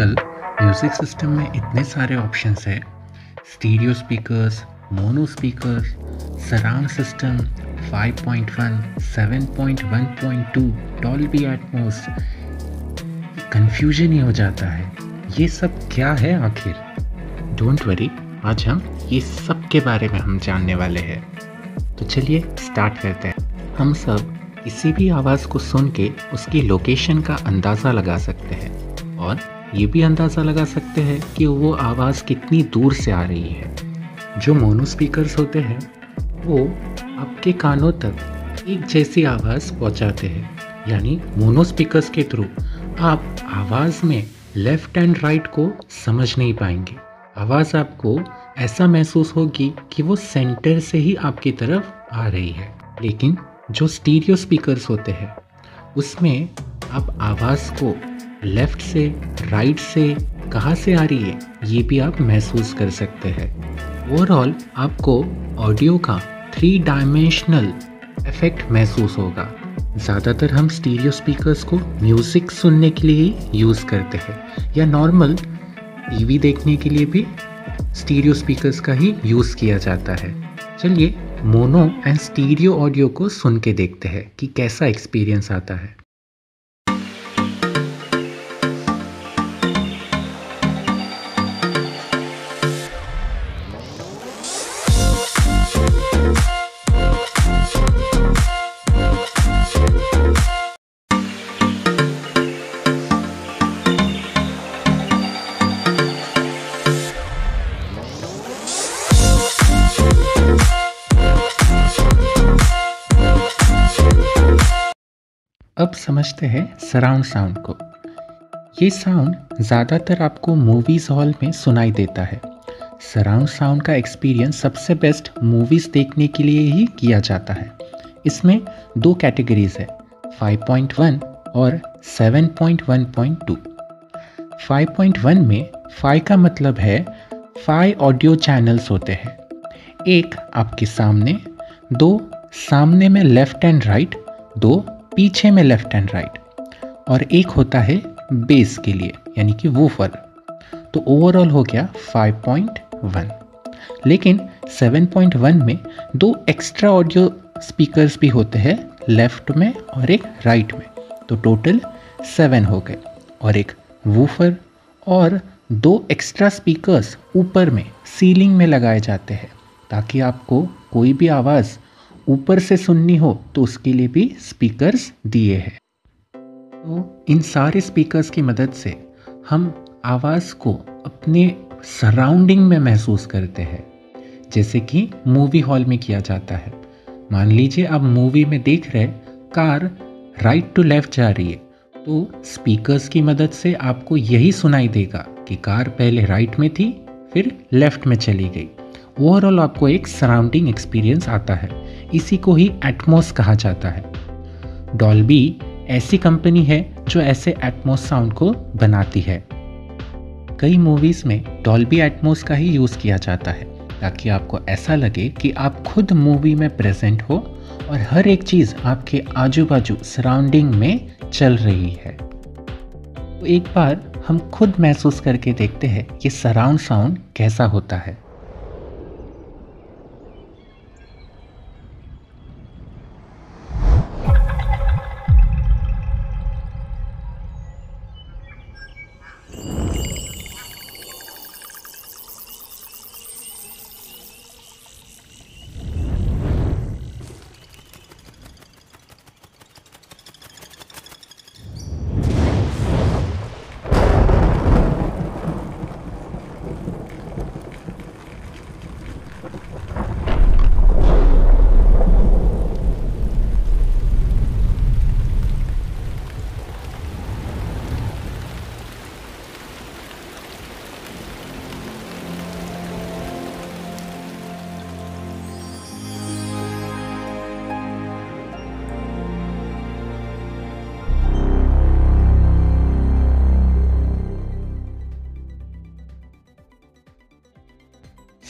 आजकल music system में इतने सारे ऑप्शंस हैं, stereo speakers, mono speakers, surround system, 5.1, 7.1.2, Dolby Atmos. Confusion ही हो जाता है ये सब क्या है आखिर। डोंट वरी, आज हम ये सब के बारे में हम जानने वाले हैं। तो चलिए स्टार्ट करते हैं। हम सब किसी भी आवाज़ को सुन के उसकी लोकेशन का अंदाज़ा लगा सकते हैं और ये भी अंदाज़ा लगा सकते हैं कि वो आवाज़ कितनी दूर से आ रही है। जो मोनो स्पीकर्स होते हैं वो आपके कानों तक एक जैसी आवाज़ पहुंचाते हैं, यानी मोनो स्पीकर्स के थ्रू आप आवाज़ में लेफ़्ट एंड राइट को समझ नहीं पाएंगे। आवाज़ आपको ऐसा महसूस होगी कि वो सेंटर से ही आपकी तरफ आ रही है। लेकिन जो स्टीरियो स्पीकर्स होते हैं उसमें आप आवाज़ को लेफ़्ट से, राइट से, कहाँ से आ रही है ये भी आप महसूस कर सकते हैं। ओवरऑल आपको ऑडियो का 3 डायमेंशनल इफेक्ट महसूस होगा। ज़्यादातर हम स्टीरियो स्पीकर्स को म्यूज़िक सुनने के लिए ही यूज़ करते हैं या नॉर्मल टीवी देखने के लिए भी स्टीरियो स्पीकर्स का ही यूज़ किया जाता है। चलिए मोनो एंड स्टीरियो ऑडियो को सुन के देखते हैं कि कैसा एक्सपीरियंस आता है। अब समझते हैं सराउंड साउंड को। ये साउंड ज़्यादातर आपको मूवीज़ हॉल में सुनाई देता है। सराउंड साउंड का एक्सपीरियंस सबसे बेस्ट मूवीज़ देखने के लिए ही किया जाता है। इसमें 2 कैटेगरीज़ है, 5.1 और 7.1.2। 5.1 में 5 का मतलब है 5 ऑडियो चैनल्स होते हैं, 1 आपके सामने, 2 सामने में लेफ़्ट एंड राइट, 2 पीछे में लेफ़्ट एंड राइट और 1 होता है बेस के लिए यानी कि वूफर। तो ओवरऑल हो गया 5.1। लेकिन 7.1 में 2 एक्स्ट्रा ऑडियो स्पीकर्स भी होते हैं, लेफ़्ट में और 1 राइट में, तो टोटल 7 हो गए और 1 वूफर और 2 एक्स्ट्रा स्पीकर्स ऊपर में सीलिंग में लगाए जाते हैं ताकि आपको कोई भी आवाज़ ऊपर से सुननी हो तो उसके लिए भी स्पीकर्स दिए हैं। तो इन सारे स्पीकर्स की मदद से हम आवाज़ को अपने सराउंडिंग में महसूस करते हैं, जैसे कि मूवी हॉल में किया जाता है। मान लीजिए आप मूवी में देख रहे कार राइट टू लेफ्ट जा रही है, तो स्पीकर्स की मदद से आपको यही सुनाई देगा कि कार पहले राइट में थी फिर लेफ़्ट में चली गई। ओवरऑल आपको एक सराउंडिंग एक्सपीरियंस आता है, इसी को ही एटमॉस कहा जाता है। डॉल्बी ऐसी कंपनी है जो ऐसे एटमॉस साउंड को बनाती है। कई मूवीज़ में डॉल्बी एटमॉस का ही यूज़ किया जाता है ताकि आपको ऐसा लगे कि आप खुद मूवी में प्रेजेंट हो और हर एक चीज़ आपके आजू बाजू सराउंडिंग में चल रही है। तो एक बार हम खुद महसूस करके देखते हैं कि सराउंड साउंड कैसा होता है।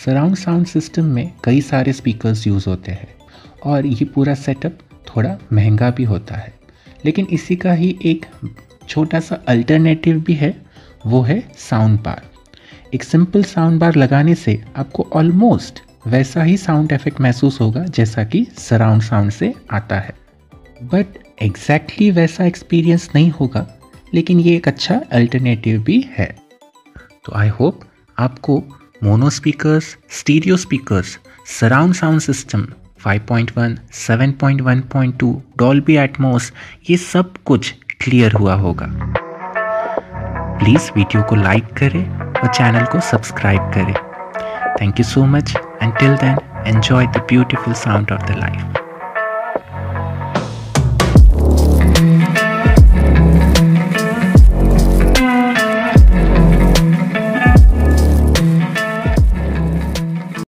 सराउंड साउंड सिस्टम में कई सारे स्पीकर्स यूज़ होते हैं और ये पूरा सेटअप थोड़ा महंगा भी होता है, लेकिन इसी का ही एक छोटा सा अल्टरनेटिव भी है वो है साउंड बार। एक सिंपल साउंड बार लगाने से आपको ऑलमोस्ट वैसा ही साउंड इफेक्ट महसूस होगा जैसा कि सराउंड साउंड से आता है, बट एग्जैक्टली वैसा एक्सपीरियंस नहीं होगा, लेकिन ये एक अच्छा अल्टरनेटिव भी है। तो आई होप आपको mono speakers, stereo speakers, surround sound system 5.1, 7.1.2, Dolby Atmos, ये सब कुछ क्लियर हुआ होगा। प्लीज़ वीडियो को लाइक करें और चैनल को सब्सक्राइब करें। Thank you so much. Until then, enjoy the beautiful sound of the life.